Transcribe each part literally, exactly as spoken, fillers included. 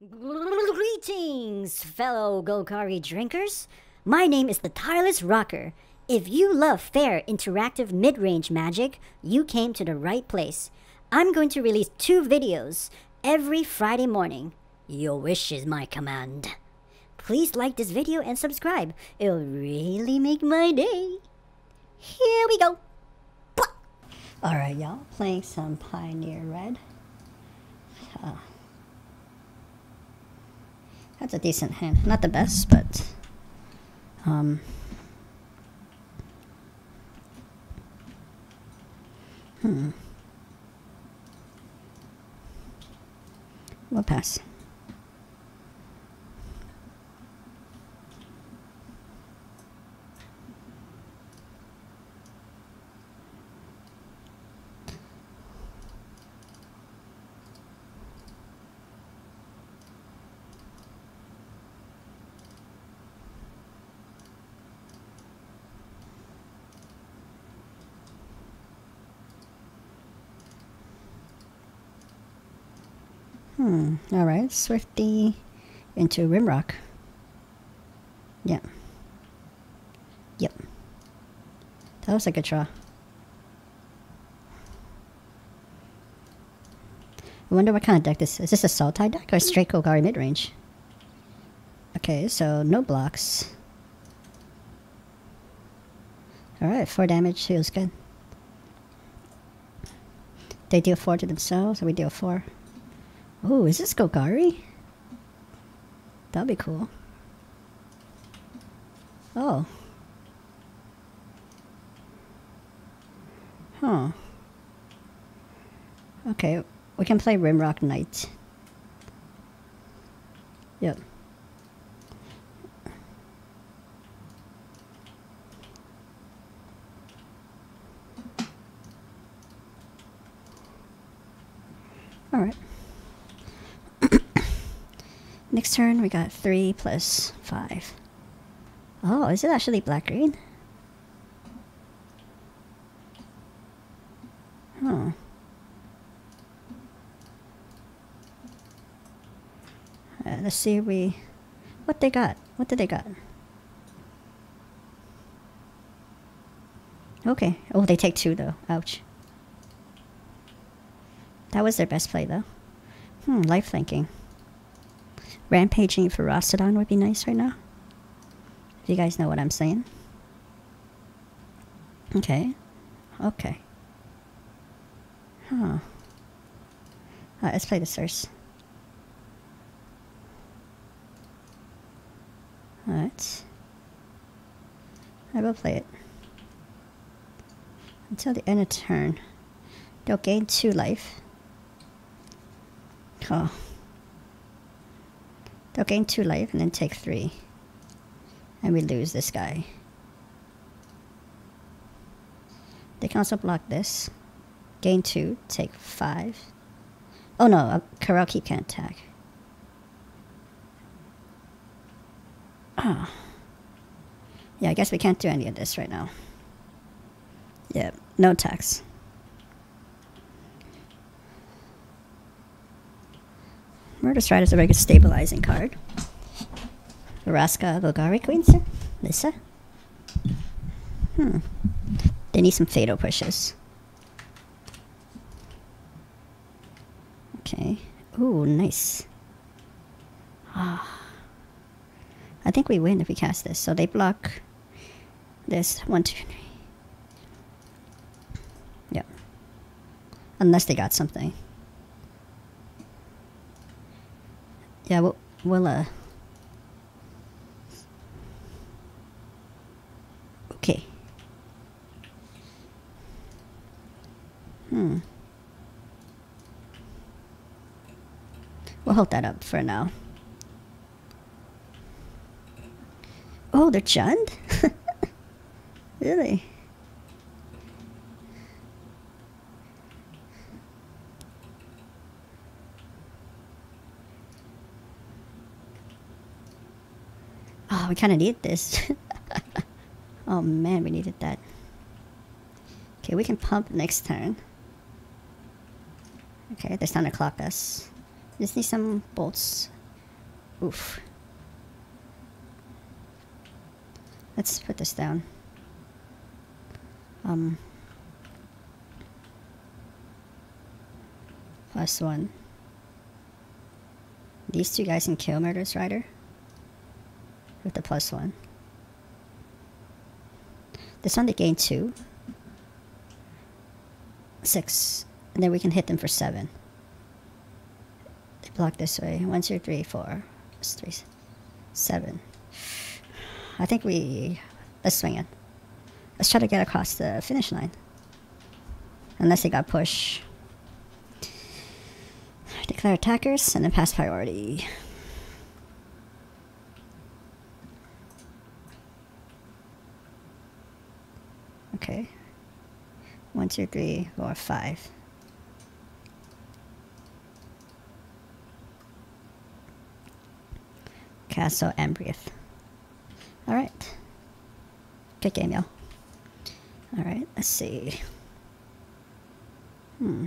Greetings, fellow Golgari drinkers. My name is the Tireless Rocker. If you love fair, interactive mid-range magic, you came to the right place. I'm going to release two videos every Friday morning. Your wish is my command. Please like this video and subscribe. It'll really make my day. Here we go. Alright, y'all. Playing some Pioneer Red. Uh, That's a decent hand. Not the best, but um, hmm. We'll pass. Hmm, alright, Swifty into Rimrock. Yeah. Yep. That was a good draw. I wonder what kind of deck this is. Is this a Sultai deck or straight Golgari midrange? Okay, so no blocks. Alright, four damage, feels good. They deal four to themselves, or we deal four. Oh, is this Golgari? That'd be cool. Oh. Huh. Okay, we can play Rimrock Knight. Yep. Alright. Next turn, we got three plus five. Oh, is it actually black-green? Huh. Uh, let's see we... What they got? What did they got? Okay. Oh, they take two, though. Ouch. That was their best play, though. Hmm, lifelinking. Rampaging Ferocidon would be nice right now. If you guys know what I'm saying. Okay. Okay. Huh. Alright, let's play this first. Alright. I will play it. Until the end of turn. They'll gain two life. Oh. They'll gain two life and then take three. And we lose this guy. They can also block this. Gain two, take five. Oh no, Karaki can't attack. Ah. Oh. Yeah, I guess we can't do any of this right now. Yeah, no attacks. Murderous Rider is a very good stabilizing card. Raska, Golgari Queen, sir? Lissa? Hmm. They need some fatal pushes. Okay. Ooh, nice. Ah. I think we win if we cast this. So they block this. One, two, three. Yep. Unless they got something. Yeah, we'll, we'll, uh... Okay. Hmm. We'll hold that up for now. Oh, they're Jund? Really? We kind of need this. Oh man, we needed that. Okay, we can pump next turn. Okay, they're starting to clock us. Just need some bolts. Oof. Let's put this down. Um. Plus one. These two guys can kill Murderous Rider with the plus one. This one they gain two. Six. And then we can hit them for seven. They block this way. One, two, three, four. That's three. Seven. I think we... Let's swing it. Let's try to get across the finish line. Unless they got push. Declare attackers and then pass priority. Okay. One, two, three, four, five. Castle Ambriath. Alright. Good game, y'all. Alright, let's see. Hmm.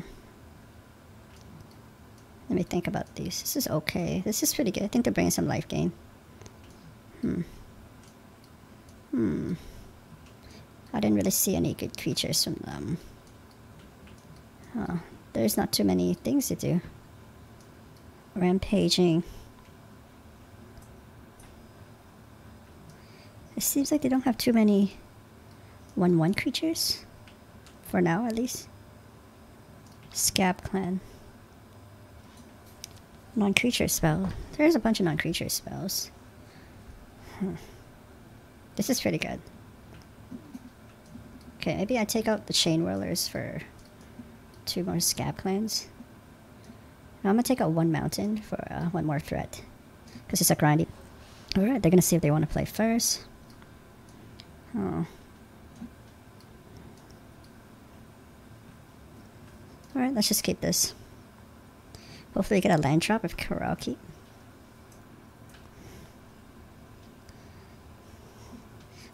Let me think about these. This is okay. This is pretty good. I think they're bringing some life gain. Hmm. Hmm. I didn't really see any good creatures from them. Huh. There's not too many things to do. Rampaging. It seems like they don't have too many one one creatures. For now, at least. Scab Clan. Non-creature spell. There's a bunch of non-creature spells. Hmm. This is pretty good. Okay, maybe I take out the Chain Whirlers for two more Scab Clans. Now I'm gonna take out one Mountain for uh, one more threat, because it's a grindy. Alright, they're gonna see if they want to play first. Oh. Alright, let's just keep this. Hopefully we get a land drop with Karaki.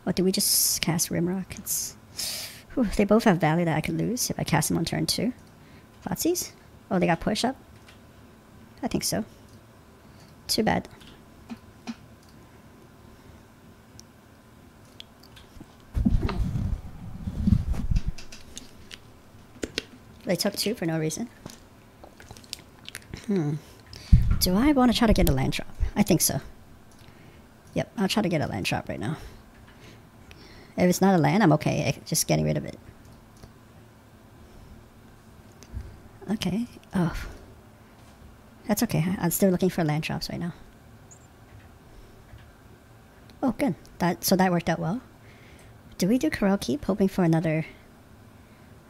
What, do we just cast Rimrock? It's... Ooh, they both have value that I could lose if I cast them on turn two. Botsies? Oh, they got push up? I think so. Too bad. They took two for no reason. Hmm. Do I want to try to get a land drop? I think so. Yep, I'll try to get a land drop right now. If it's not a land, I'm okay. Just getting rid of it. Okay. Oh. That's okay. I'm still looking for land drops right now. Oh, good. That So that worked out well. Do we do Corral Keep, hoping for another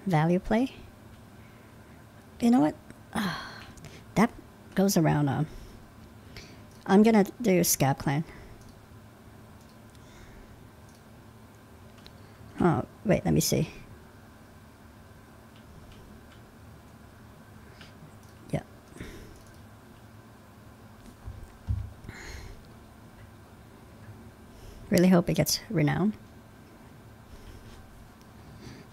value play? You know what? Oh, that goes around. Um, I'm going to do Scab Clan. Oh, wait, let me see. Yeah. Really hope it gets renowned.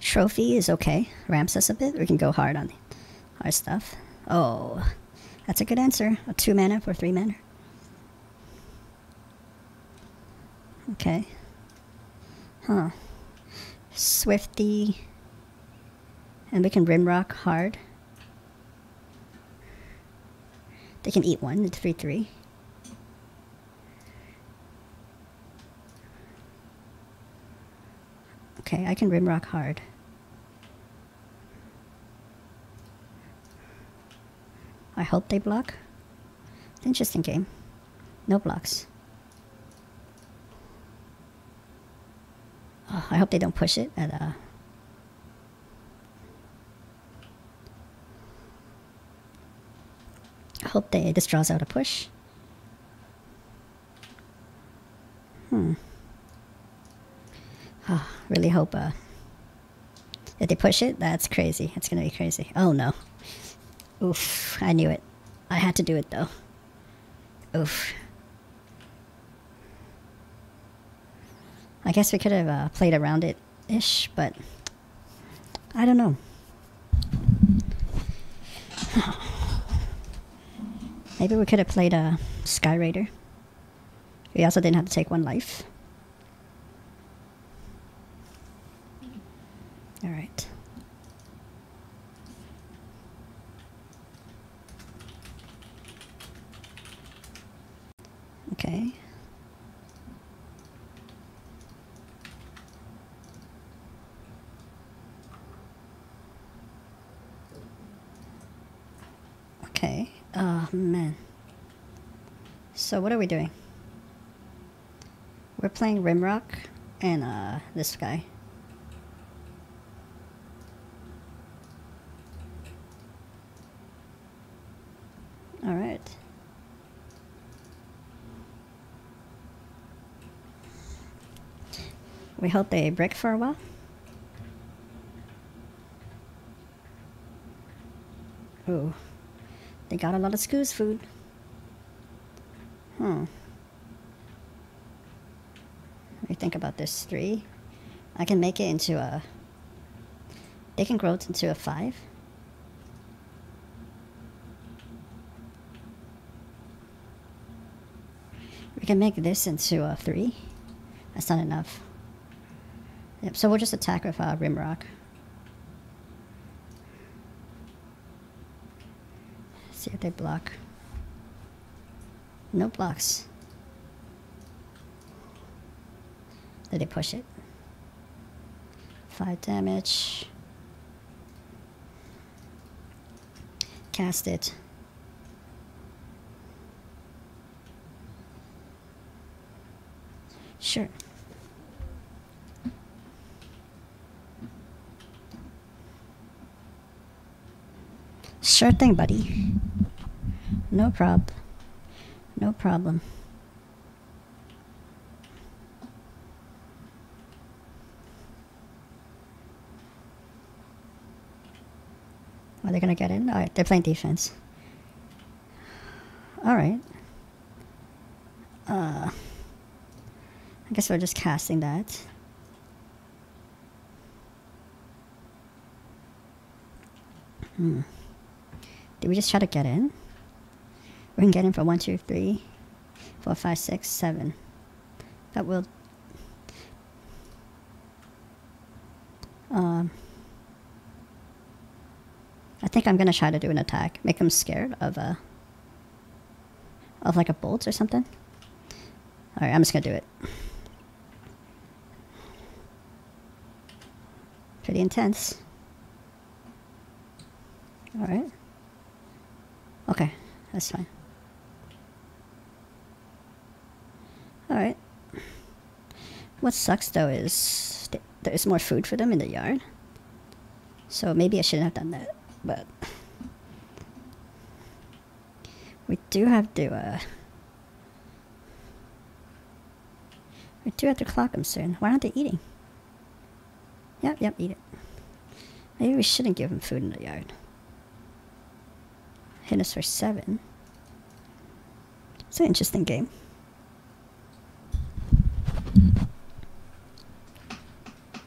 Trophy is okay. Ramps us a bit. We can go hard on our stuff. Oh, that's a good answer. A two mana for three mana. Okay. Huh. Swifty, and we can Rimrock hard. They can eat one, it's three three. Okay, I can Rimrock hard. I hope they block. Interesting game. No blocks. I hope they don't push it at uh I hope they this draws out a push. Hmm. Oh, really hope uh if they push it, that's crazy. It's gonna be crazy. Oh no. Oof, I knew it. I had to do it though. Oof. I guess we could have uh, played around it-ish, but I don't know. Maybe we could have played a uh, Sky Raider. We also didn't have to take one life. All right. Okay. Okay. Oh, man. So what are we doing? We're playing Rimrock and uh, this guy. Alright. We hope they break for a while. Ooh. They got a lot of Scooze food. Hmm. Let me think about this three. I can make it into a... They can grow it into a five. We can make this into a three. That's not enough. Yep, so we'll just attack with uh, Rimrock. See if they block. No blocks. Did they push it? Five damage. Cast it. Sure. Sure thing, buddy. No prob. No problem. Are they gonna get in? Alright, they're playing defense. Alright. Uh, I guess we're just casting that. Hmm. Did we just try to get in? We can get in for one, two, three, four, five, six, seven. That will. Um. I think I'm gonna try to do an attack, make them scared of a. Of like a bolt or something. All right, I'm just gonna do it. Pretty intense. All right. Okay, that's fine. Alright. What sucks though is th there's more food for them in the yard. So maybe I shouldn't have done that, but... We do have to, uh... We do have to clock them soon. Why aren't they eating? Yep, yep, eat it. Maybe we shouldn't give them food in the yard. Hit us for seven. It's an interesting game.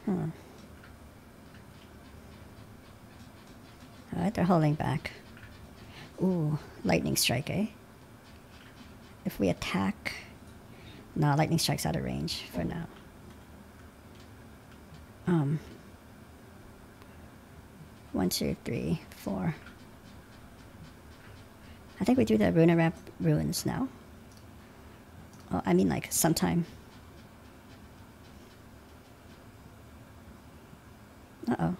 Hmm. Alright, they're holding back. Ooh, lightning strike, eh? If we attack... No, lightning strike's out of range for now. Um... One, two, three, four... I think we do the Runa Ramp Ruins now. Oh, I mean like sometime. Uh-oh.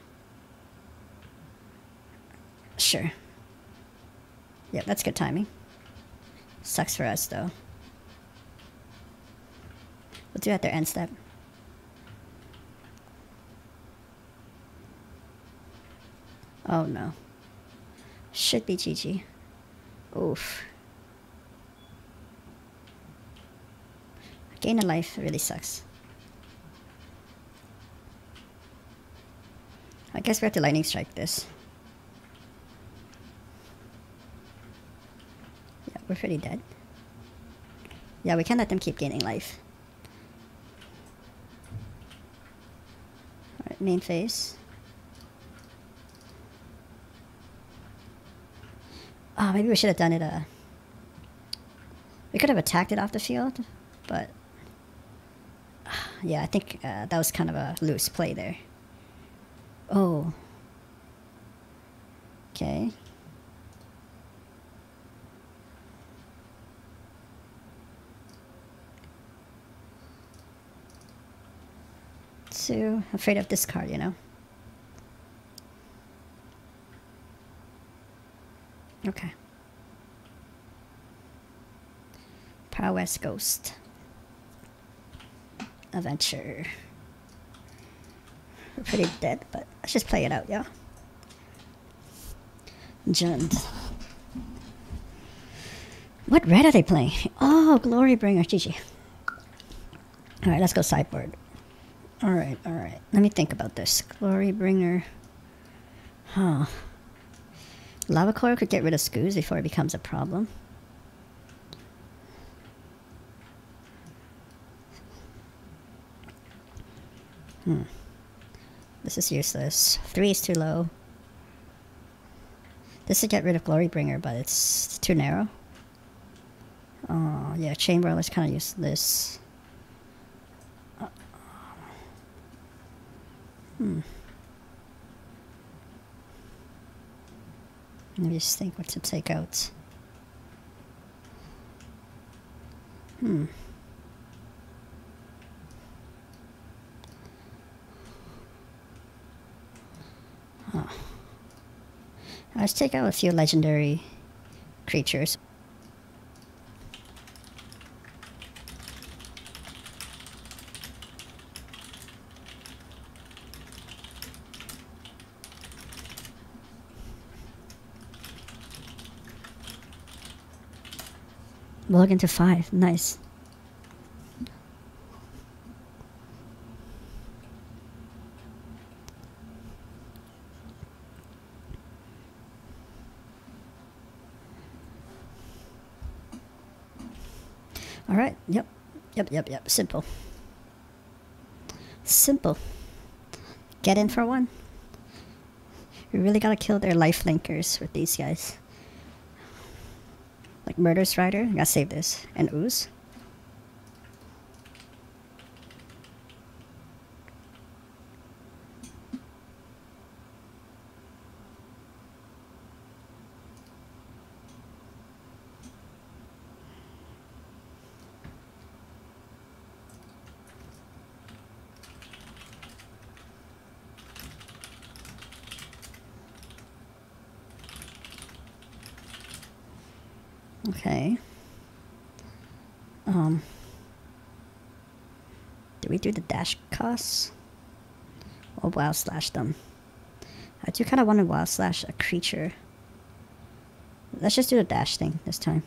Sure. Yeah, that's good timing. Sucks for us though. We'll do that their end step. Oh no. Should be G G. Oof. Gain a life really sucks. I guess we have to lightning strike this. Yeah, we're pretty dead. Yeah, we can't let them keep gaining life. Alright, main phase. Oh, maybe we should have done it, uh... We could have attacked it off the field. But yeah, I think uh, that was kind of a loose play there. Oh. Okay. Too afraid of this card, you know. Okay. Prowess Ghost. Adventure. We're pretty dead, but let's just play it out, yeah. Jund. What red are they playing? Oh, Glorybringer. G G. Alright, let's go sideboard. Alright, alright. Let me think about this. Glorybringer. Huh. Lava Coil could get rid of Scooze before it becomes a problem. Hmm. This is useless. Three is too low. This would get rid of Glorybringer, but it's too narrow. Oh, yeah, Chain Whirlers kind of useless. Uh, hmm. Let me just think what to take out. Hmm. Huh. Let's take out a few legendary creatures. Log into five, nice. All right, yep, yep, yep, yep, simple. Simple. Get in for one. We really gotta kill their lifelinkers with these guys. Like Murderous Rider, I gotta save this. And Ooze. Okay. Um. Do we do the dash costs? Or wild slash them? I do kind of want to wild slash a creature. Let's just do the dash thing this time.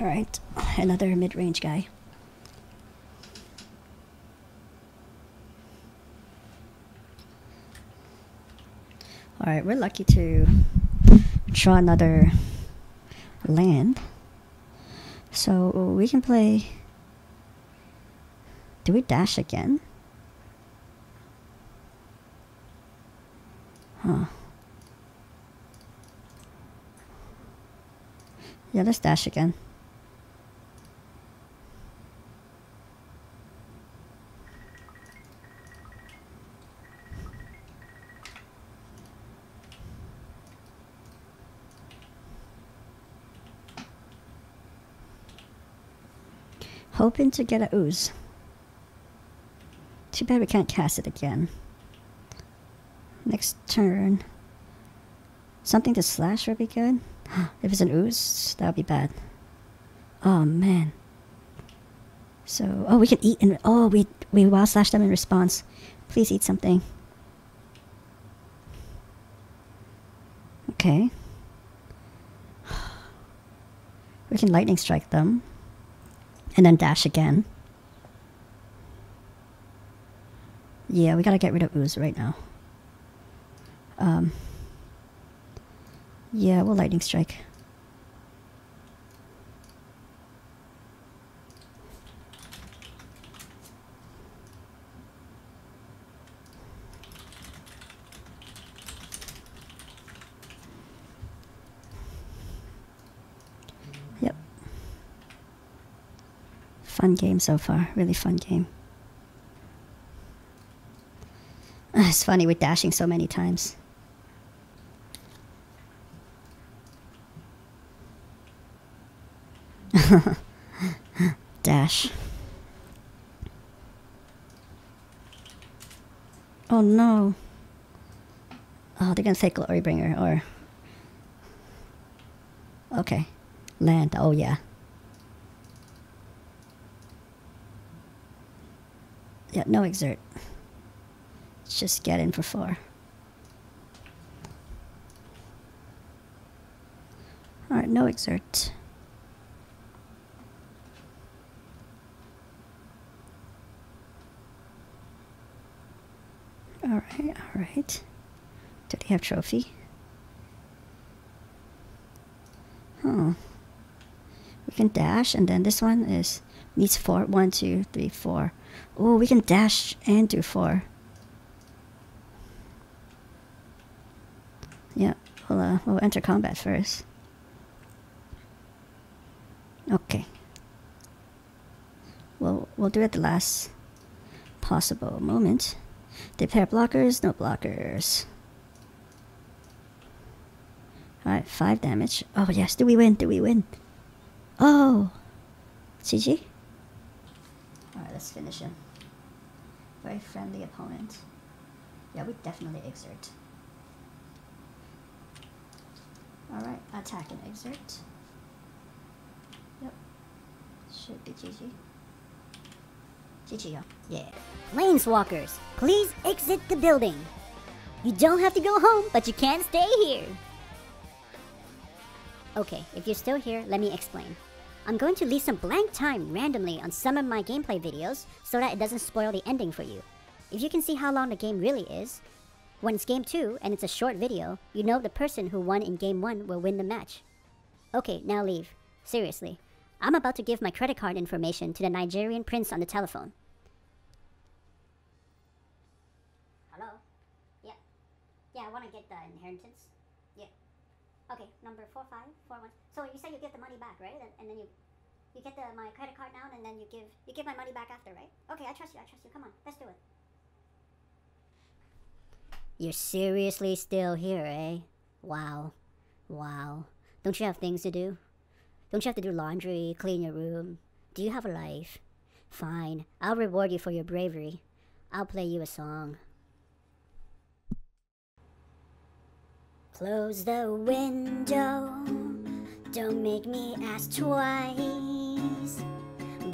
Alright, another mid-range guy. Alright, we're lucky to draw another land. So we can play... Do we dash again? Huh. Yeah, let's dash again. Hoping to get a ooze. Too bad we can't cast it again. Next turn. Something to slash would be good. If it's an ooze, that would be bad. Oh man. So, oh we can eat and oh we we wild slash them in response. Please eat something. Okay. We can lightning strike them. And then dash again. Yeah, we gotta get rid of Ooze right now. Um, yeah, we'll lightning strike. Yep. Fun game so far. Really fun game. It's funny with dashing so many times. Dash. Oh no. Oh, they're gonna say Glorybringer or... Okay. Land, oh yeah. Yeah, no exert. Let's just get in for four. Alright, no exert. Alright, alright. Do they have trophy? Huh. We can dash, and then this one is... needs four. One, two, three, four. Ooh, we can dash and do four. Yeah, we'll, uh, we'll enter combat first. Okay. We'll, we'll do it at the last possible moment. They pair blockers, no blockers. Alright, five damage. Oh yes, do we win? Do we win? Oh! G G? Alright, let's finish him. Very friendly opponent. Yeah, we definitely exert. Alright, attack and exert. Yep. Should be G G. G G, y'all. Yeah. Planeswalkers, please exit the building. You don't have to go home, but you can stay here. Okay, if you're still here, let me explain. I'm going to leave some blank time randomly on some of my gameplay videos so that it doesn't spoil the ending for you. If you can see how long the game really is, when it's game two and it's a short video, you know the person who won in game one will win the match. Okay, now leave. Seriously. I'm about to give my credit card information to the Nigerian prince on the telephone. Hello? Yeah. Yeah, I want to get the inheritance. Yeah. Okay, number four five four one. So you say you give the money back, right? And then you you get the my credit card now and then you give you give my money back after, right? Okay, I trust you. I trust you. Come on. Let's do it. You're seriously still here, eh? Wow. Wow. Don't you have things to do? Don't you have to do laundry, clean your room? Do you have a life? Fine. I'll reward you for your bravery. I'll play you a song. Close the window. Don't make me ask twice.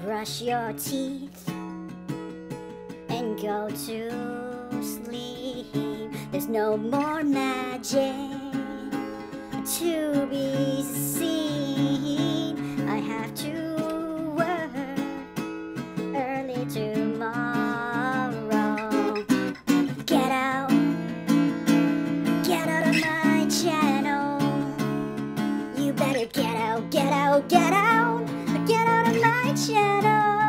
Brush your teeth and go to sleep. There's no more magic to be seen. I have to work early tomorrow. Get out, get out of my channel. You better get out, get out, get out, get out of my channel.